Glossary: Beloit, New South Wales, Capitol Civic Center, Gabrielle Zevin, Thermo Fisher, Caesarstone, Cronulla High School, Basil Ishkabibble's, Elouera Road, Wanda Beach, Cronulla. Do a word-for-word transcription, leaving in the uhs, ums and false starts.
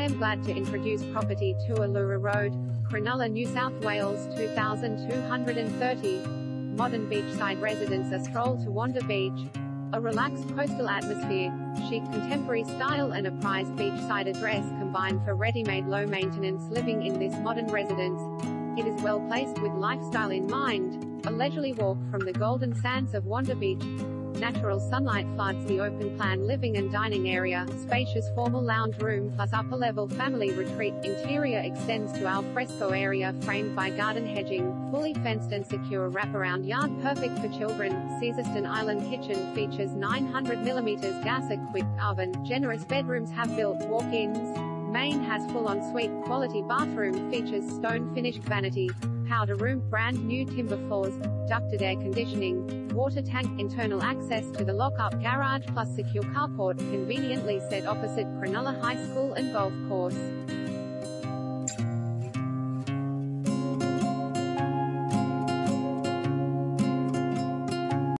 I am glad to introduce property to Elouera Road, Cronulla, New South Wales two thousand two hundred thirty, modern beachside residence. A stroll to Wanda Beach, a relaxed coastal atmosphere, chic contemporary style and a prized beachside address combine for ready-made low-maintenance living in this modern residence. It is well placed with lifestyle in mind, a leisurely walk from the golden sands of Wanda Beach. Natural sunlight floods the open-plan living and dining area, spacious formal lounge room plus upper-level family retreat. Interior extends to al fresco area framed by garden hedging, fully fenced and secure wraparound yard perfect for children. Caesarstone Island kitchen features nine hundred millimeter gas-equipped oven, generous bedrooms have built walk-ins. Main has full ensuite, quality bathroom features stone-finished vanity, powder room, brand new timber floors, ducted air conditioning, water tank. Internal access to the lock-up garage plus secure carport, conveniently set opposite Cronulla High School and golf course.